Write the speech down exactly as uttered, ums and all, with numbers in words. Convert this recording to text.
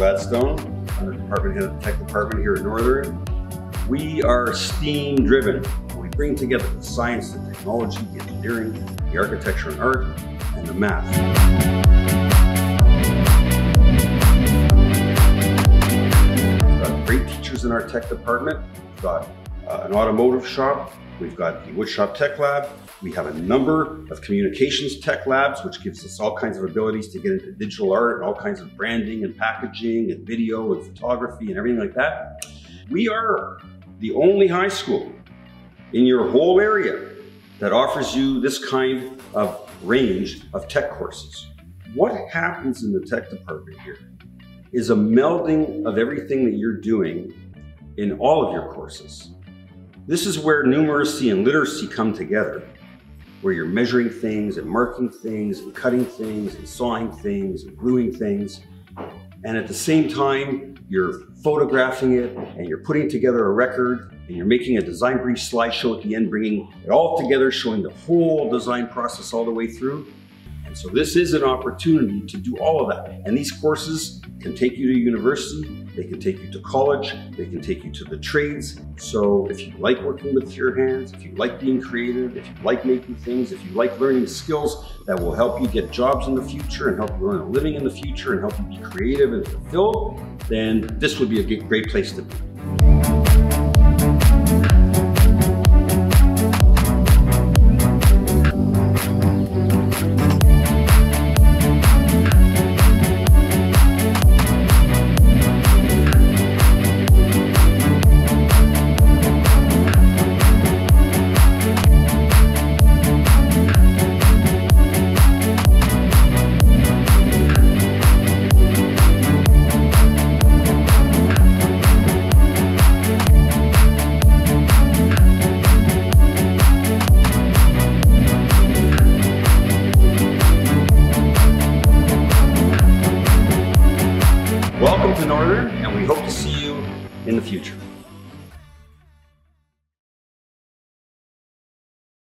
Gladstone. I'm the department head of the tech department here at Northern. We are STEAM driven. We bring together the science, the technology, the engineering, the architecture and art, and the math. In our tech department. We've got uh, an automotive shop, we've got the woodshop tech lab, we have a number of communications tech labs, which gives us all kinds of abilities to get into digital art and all kinds of branding and packaging and video and photography and everything like that. We are the only high school in your whole area that offers you this kind of range of tech courses. What happens in the tech department here is a melding of everything that you're doing in all of your courses. This is where numeracy and literacy come together, where you're measuring things and marking things and cutting things and sawing things and gluing things. And at the same time, you're photographing it and you're putting together a record and you're making a design brief slideshow at the end, bringing it all together, showing the whole design process all the way through. And so this is an opportunity to do all of that. And these courses can take you to university, they can take you to college, they can take you to the trades. So if you like working with your hands, if you like being creative, if you like making things, if you like learning skills that will help you get jobs in the future and help you earn a living in the future and help you be creative and fulfilled, then this would be a great place to be. Welcome to Northern, and we hope to see you in the future.